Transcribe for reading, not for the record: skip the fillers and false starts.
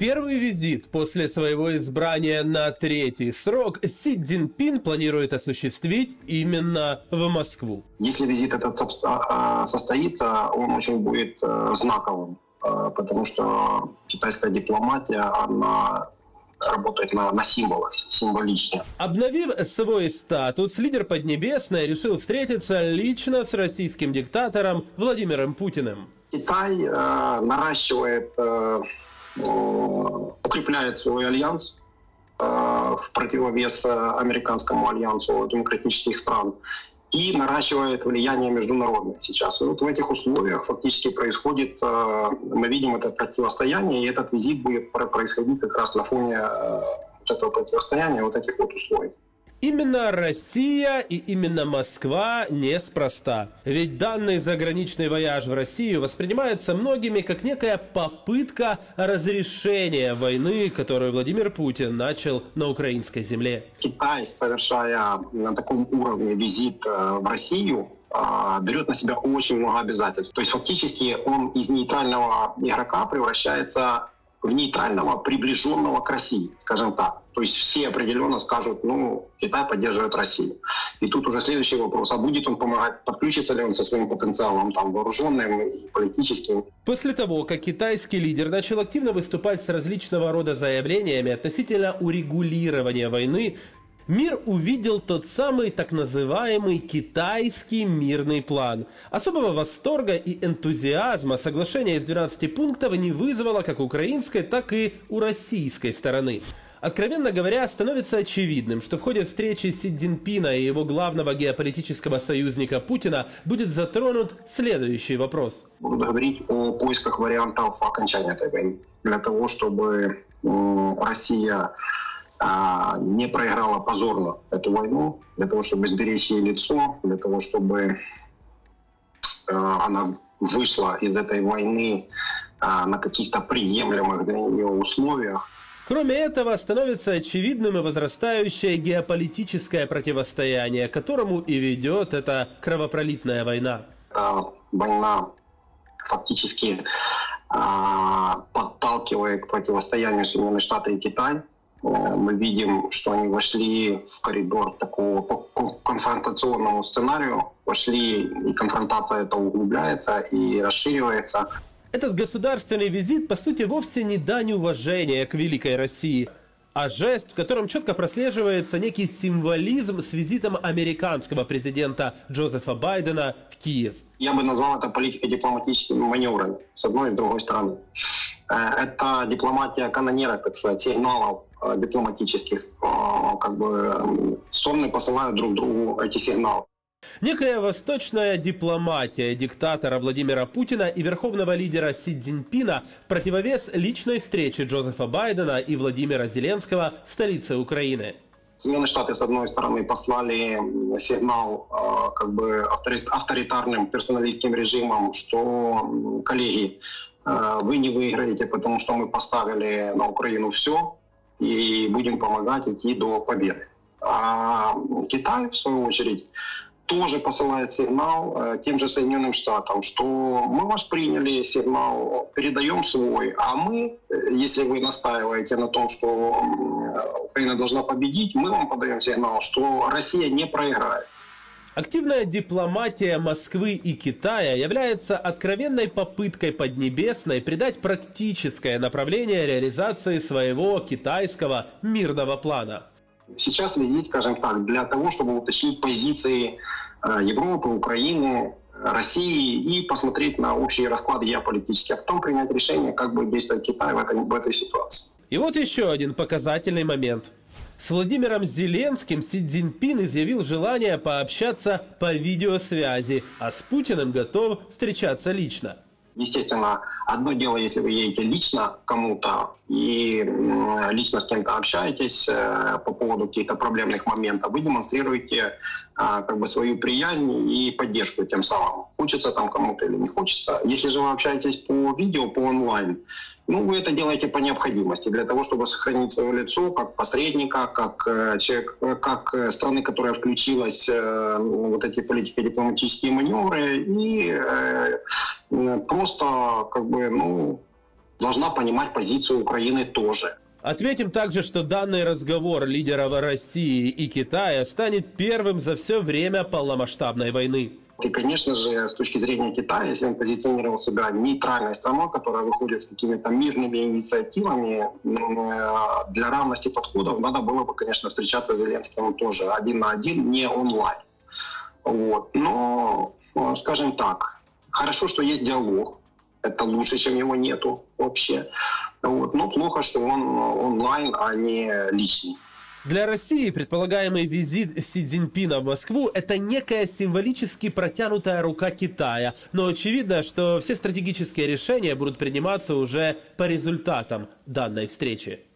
первый визит после своего избрания на третий срок Си Цзиньпин планирует осуществить именно в Москву. Если визит этот состоится, он очень будет знаковым, потому что китайская дипломатия, она работает на символах, символично. Обновив свой статус, лидер Поднебесной решил встретиться лично с российским диктатором Владимиром Путиным. Китай наращивает, укрепляет свой альянс в противовес американскому альянсу демократических стран и наращивает влияние международное сейчас. И вот в этих условиях фактически происходит, мы видим это противостояние, и этот визит будет происходить как раз на фоне вот этого противостояния, вот этих вот условий. Именно Россия и именно Москва неспроста. Ведь данный заграничный вояж в Россию воспринимается многими как некая попытка разрешения войны, которую Владимир Путин начал на украинской земле. Китай, совершая на таком уровне визит в Россию, берет на себя очень много обязательств. То есть фактически он из нейтрального игрока превращается в нейтрального, приближенного к России, скажем так. То есть все определенно скажут, ну, Китай поддерживает Россию. И тут уже следующий вопрос, а будет он помогать, подключится ли он со своим потенциалом там вооруженным и политическим? После того, как китайский лидер начал активно выступать с различного рода заявлениями относительно урегулирования войны, мир увидел тот самый так называемый китайский мирный план. Особого восторга и энтузиазма соглашение из 12 пунктов не вызвало как у украинской, так и у российской стороны. Откровенно говоря, становится очевидным, что в ходе встречи Си Цзиньпина и его главного геополитического союзника Путина будет затронут следующий вопрос. Буду говорить о поисках вариантов окончания этой войны. Для того, чтобы Россия не проиграла позорно эту войну, для того, чтобы сберечь ей лицо, для того, чтобы она вышла из этой войны на каких-то приемлемых для нее условиях. Кроме этого, становится очевидным и возрастающее геополитическое противостояние, к которому и ведет эта кровопролитная война. Эта война фактически подталкивает к противостоянию Соединенных Штатов и Китая. Мы видим, что они вошли в коридор такого конфронтационного сценария, и конфронтация это углубляется и расширивается. Этот государственный визит, по сути, вовсе не дань уважения к великой России, а жест, в котором четко прослеживается некий символизм с визитом американского президента Джозефа Байдена в Киев. Я бы назвал это политико-дипломатическими маневрами с одной и с другой стороны. Это дипломатия канонерок, так сказать, сигналов дипломатических. Как бы стороны посылают друг другу эти сигналы. Некая восточная дипломатия диктатора Владимира Путина и верховного лидера Си Цзиньпина в противовес личной встрече Джозефа Байдена и Владимира Зеленского в столице Украины. Соединенные Штаты, с одной стороны, послали сигнал как бы авторитарным персоналистским режимам, что, коллеги, вы не выиграете, потому что мы поставили на Украину все и будем помогать идти до победы. А Китай, в свою очередь, тоже посылает сигнал тем же Соединенным Штатам, что мы вас приняли, сигнал, передаем свой, а мы, если вы настаиваете на том, что Украина должна победить, мы вам подаем сигнал, что Россия не проиграет. Активная дипломатия Москвы и Китая является откровенной попыткой Поднебесной придать практическое направление реализации своего китайского мирного плана. Сейчас визит, скажем так, для того, чтобы уточнить позиции Европы, Украины, России и посмотреть на общий расклад геополитический, а потом принять решение, как будет действовать Китай в этой ситуации. И вот еще один показательный момент. С Владимиром Зеленским Си Цзиньпин изъявил желание пообщаться по видеосвязи, а с Путиным готов встречаться лично. Естественно, одно дело, если вы едете лично кому-то и лично с кем-то общаетесь по поводу каких-то проблемных моментов, вы демонстрируете как бы свою приязнь и поддержку тем самым. Хочется там кому-то или не хочется. Если же вы общаетесь по видео, по онлайн, ну, вы это делаете по необходимости, для того, чтобы сохранить свое лицо как посредника, как страны, которая включилась в вот эти политико-дипломатические маневры, и просто как бы, ну, должна понимать позицию Украины тоже. Отметим также, что данный разговор лидеров России и Китая станет первым за все время полномасштабной войны. И, конечно же, с точки зрения Китая, если он позиционировал себя нейтральной страной, которая выходит с какими-то мирными инициативами, для равности подходов надо было бы, конечно, встречаться с Зеленским тоже один на один, не онлайн. Вот. Но, скажем так, хорошо, что есть диалог. Это лучше, чем его нету вообще. Вот. Но плохо, что он онлайн, а не личный. Для России предполагаемый визит Си Цзиньпина в Москву – это некая символически протянутая рука Китая. Но очевидно, что все стратегические решения будут приниматься уже по результатам данной встречи.